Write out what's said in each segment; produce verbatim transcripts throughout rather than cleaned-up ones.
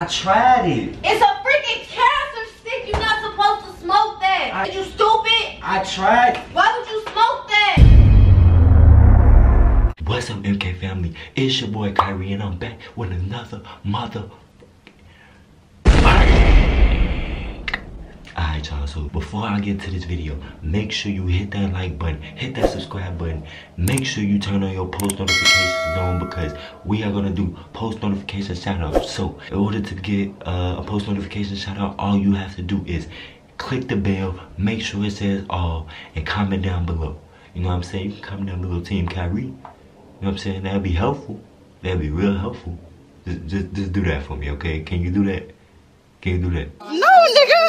I tried it. It's a freaking cancer stick. You're not supposed to smoke that. I, Are you stupid? I tried. Why would you smoke that? What's up, M K Family? It's your boy Kyree, and I'm back with another mother. Alright, y'all. So before I get to this video, make sure you hit that like button, hit that subscribe button. Make sure you turn on your post notifications on, because we are gonna do post notification shout out. So in order to get uh, a post notification shout out, all you have to do is click the bell, make sure it says all, and comment down below. You know what I'm saying? You can comment down below, Team Kyree. You know what I'm saying? That'd be helpful. That'd be real helpful. Just, just, just do that for me, okay? Can you do that? Can you do that? No, nigga.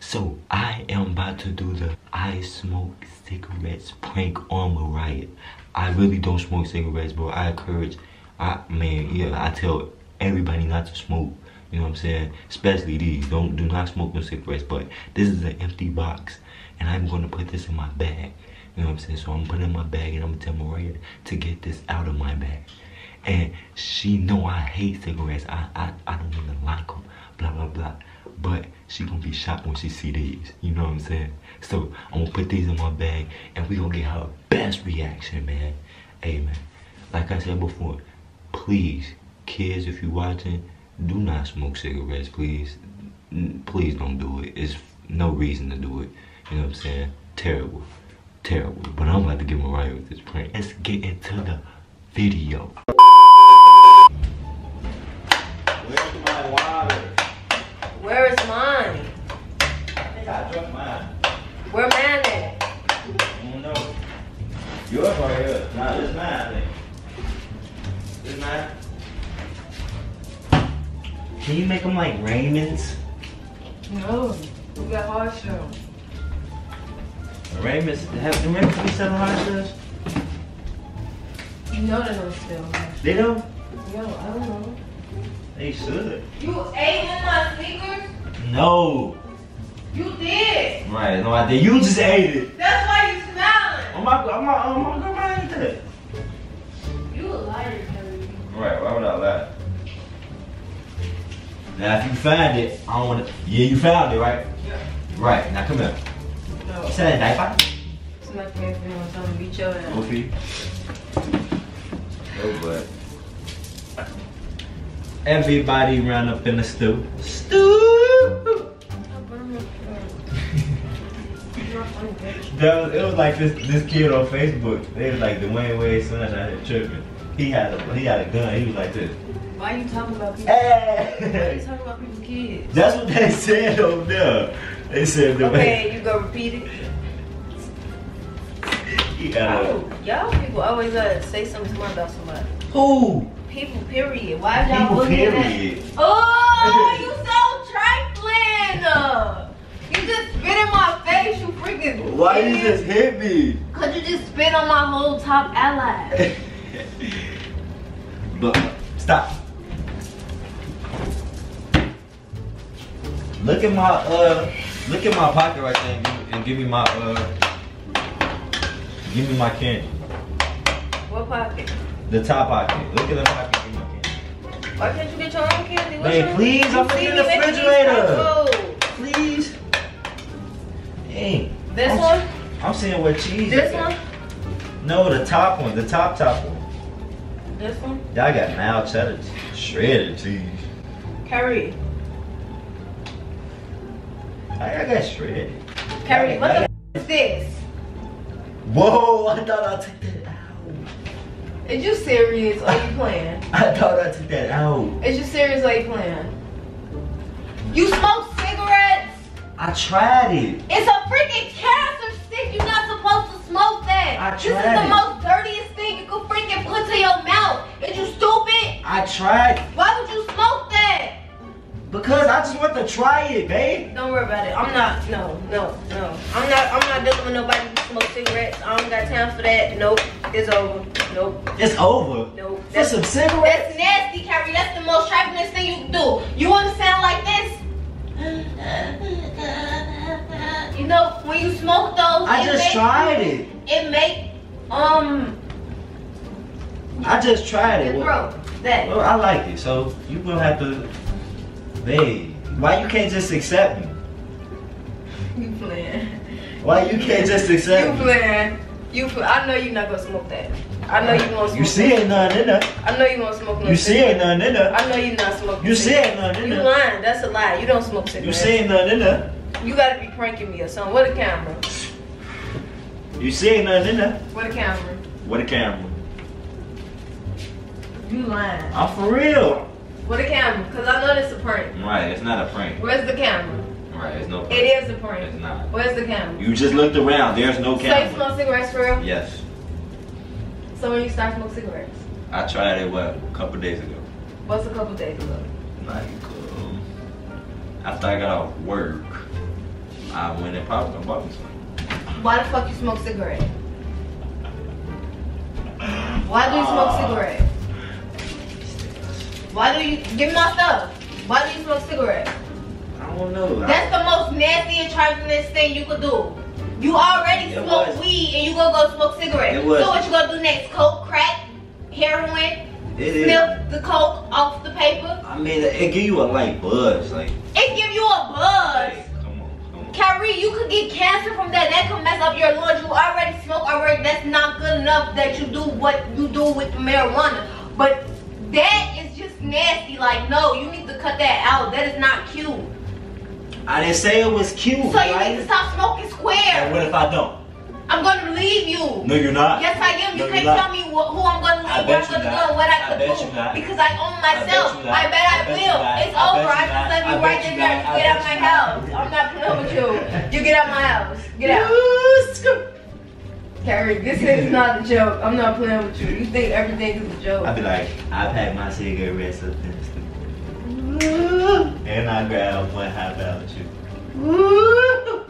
So, I am about to do the I smoke cigarettes prank on Mariah. I really don't smoke cigarettes, bro. I encourage, I man, yeah, I tell everybody not to smoke. You know what I'm saying? Especially these. Don't, do not smoke no cigarettes. But this is an empty box, and I'm going to put this in my bag. You know what I'm saying? So, I'm putting it in my bag, and I'm going to tell Mariah to get this out of my bag. And she know I hate cigarettes. I, I, I don't even like them. Blah, blah, blah. But she gonna be shocked when she see these. You know what I'm saying? So I'm gonna put these in my bag, and we gonna get her best reaction, man. Hey, man. Like I said before, please, kids, if you watching, do not smoke cigarettes, please. Please don't do it. It's no reason to do it. You know what I'm saying? Terrible, terrible. But I'm about to get Mariah with this prank. Let's get into the video. Where is mine? I think I dropped mine. Where mine at? I don't know. Yours right here. Nah, this is mine, I think. This is mine. Can you make them like Raymonds? No. We got hard shells. Raymonds, have the Raymonds be selling hard shells? You know they don't sell hard shells. They don't? No, I don't know. They should. You ate in my sneakers? No. You did. Right, no, I did. You just ate it. That's why you smiling. Oh my, oh my, oh my grandma ate that. You a liar, Kelly. Right, why would I lie? Now, if you find it, I don't want to. Yeah, you found it, right? Yeah. Right, now come here. No. Is that a diaper? It's not for me if you want something to beat your ass. Okay. Oh, but. Everybody round up in the stew. Stew! That was, it was like this this kid on Facebook. They was like, Dwyane Wade, so much I had tripping. He had a he had a gun. He was like this. Why are you talking about people? Hey. Why are you talking about people's kids? That's what they said over there. They said Dwyane. Okay, you go repeat it. Yeah. Y'all people always gotta say something smart about somebody. Who? People, period. Why is y'all looking at it? Oh, you so trifling. Uh, you just spit in my face, you freaking. Why bitch. You just hit me? Because you just spit on my whole top ally. Look, stop. Look at my, uh, look at my pocket right there and give, and give me my, uh, give me my candy. What pocket? The top pocket. Look at the pocket in my candy. Why can't you get your own candy? What's hey, please, I'm looking in the refrigerator. Please. Hey. This I'm, one? I'm seeing what cheese This one? At. No, the top one. The top, top one. This one? Y'all got mild cheddar cheese. Shredded cheese. Carrie. I got shredded. Carrie, what the f is this? Whoa, I thought I took that out. Is you serious or you playing? I thought I took that out. Is you serious or you playing? You smoke cigarettes? I tried it. It's a freaking cancer stick. You're not supposed to smoke that. I tried it. This is the most dirtiest thing you could freaking put to your mouth. Is you stupid? I tried. Why would you smoke that? Because I just want to try it, babe. Don't worry about it. I'm not, no, no, no. I'm not, I'm not dealing with nobody who smokes cigarettes. I don't got time for that. Nope. It's over. Nope. It's over? Nope. That's some cigarettes? That's nasty, Carrie. That's the most trifling thing you can do. You want to sound like this? You know, when you smoke those... I just tried it. It make, um... I just tried it. Your throat. That. Well, I like it, so you will have to. Babe, why you can't just accept me? You playing. Why you can't just accept me? You playing. You play. I know you're not gonna smoke that. I know you won't smoke. You see ain't nothing in there. I know you won't smoke no. You see ain't nothing in there. I know you not smoking. You see ain't nothing in there. You lying. That's a lie. You don't smoke cigarettes. You see ain't nothing in there. You gotta be pranking me or something. What a camera. You see ain't nothing in there. What a camera. What a camera. You lying. I'm for real. What a camera. Cause I know this a prank. Right. It's not a prank. Where's the camera? Right, there's no prank. It is a prank. It's not. Where's the camera? You just looked around. There's no camera. So you smoke cigarettes for real? Yes. So when you start smoking cigarettes? I tried it, what, a couple days ago. What's a couple days ago? Like, um, after I got off work, I went and popped and bought me some. Why the fuck you smoke cigarettes? Why do you smoke uh, cigarettes? Why do you, give me my stuff. Why do you smoke cigarettes? I don't know. That's the most nasty and trifling thing you could do. You already it smoked was. weed and you gonna go smoke cigarettes. So what you gonna do next? Coke, crack, heroin, it sniff is. the coke off the paper? I mean, it give you a light buzz. Like, it give you a buzz. Like, come on, come on. Kyree, you could get cancer from that. That could mess up your lungs. You already smoke already. That's not good enough that you do what you do with marijuana. But that is just nasty. Like, no, you need to cut that out. That is not cute. I didn't say it was cute. So right? You need to stop smoking square. And what if I don't? I'm gonna leave you. No, you're not. Yes, I am. You no, can't tell me wh who I'm gonna leave, where I'm gonna not. go, what I, I could do. Because I own myself. I bet I, I, bet I will. It's I over. I just left you right there. You get out my house. I'm not playing with you. You get out my house. Get out. Kyree, this is not a joke. I'm not playing with you. You think everything is a joke. I'd be like, I've had my cigarettes up there. And I grabbed one high ball at you. Woo!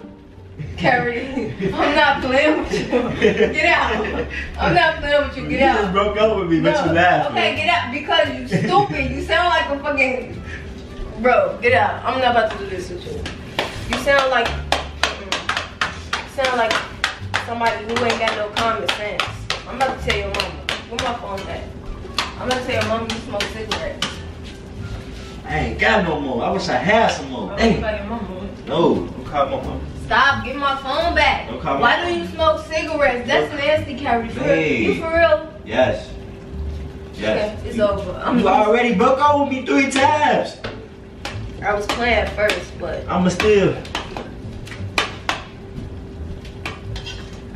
Kyree, I'm not playing with you. Get out. I'm not playing with you. Get you out. You just broke up with me, no. But you laughed. Okay, bro. Get out because you stupid. You sound like a fucking... Bro, get out. I'm not about to do this with you. You sound like... You sound like somebody who ain't got no common sense. I'm about to tell your mama. Where my phone at? I'm about to tell your mama you smoke cigarettes. I ain't got no more. I wish I had some more. Dang. No, don't call my mom. Stop. Get my phone back. Don't call my Why phone. do you smoke cigarettes? That's don't. nasty, Kyree. Hey. You for real? Yes. Yes. Okay, it's you, over. I'm you gonna... already broke up with me three times. I was playing first, but... I'ma still.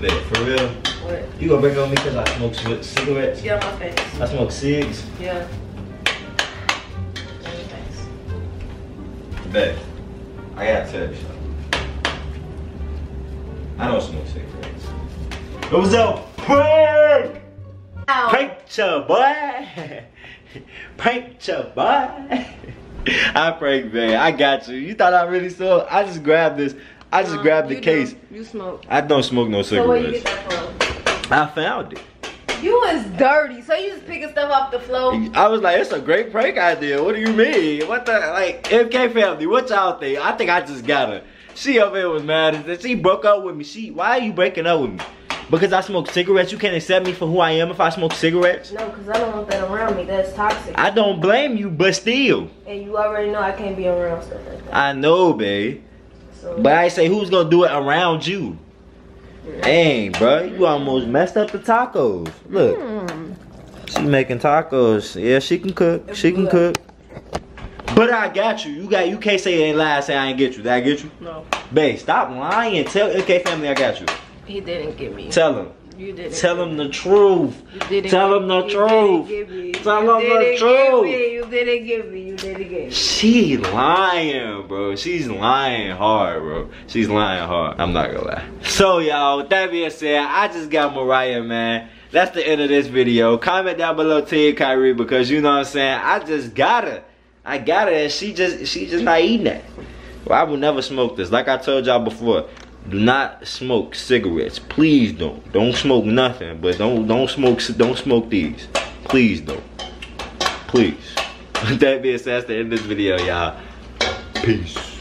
Wait, for real? What? You gonna break up with me because I smoke cigarettes? Yeah, my face. I smoke cigs? Yeah. Babe, I gotta tell you something. I don't smoke cigarettes. It was a prank! Ow. Prank your boy! Prank your boy! I pranked, man. I got you. You thought I really saw? I just grabbed this. I just um, grabbed the case. You smoke. I don't smoke no cigarettes. So where you get that from? I found it. You was dirty, so you just picking stuff off the floor. I was like, it's a great prank idea. What do you mean? What the, like, M K family, what y'all think? I think I just got her. She over here was mad. She broke up with me. She, why are you breaking up with me? Because I smoke cigarettes? You can't accept me for who I am if I smoke cigarettes? No, because I don't want that around me. That's toxic. I don't blame you, but still. And you already know I can't be around stuff like that. I know, babe. So, but I say, who's going to do it around you? Dang, bro, you almost messed up the tacos. Look, mm. She making tacos. Yeah, she can cook. She can cook. But I got you. You got. You can't say ain't lie. Say I ain't get you. Did I get you? No. Babe, stop lying. Tell M K family I got you. He didn't get me. Tell him. You didn't. Tell him the truth. You didn't. Tell him the truth. Tell him the truth. You didn't give me. You didn't give me. She lying, bro. She's lying hard, bro. She's lying hard. I'm not gonna lie. So y'all, with that being said, I just got Mariah, man. That's the end of this video. Comment down below Team Kyree because you know what I'm saying. I just got her. I got her, and she just she just not eating that. Well, I will never smoke this. Like I told y'all before. Do not smoke cigarettes. Please don't. Don't smoke nothing. But don't don't smoke don't smoke these. Please don't. Please. With that being said, that's the end of this video, y'all. Peace.